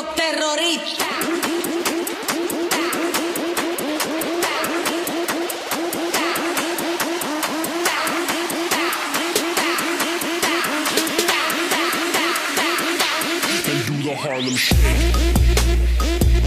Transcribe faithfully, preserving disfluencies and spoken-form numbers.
los terroristas. They do the Harlem Shake.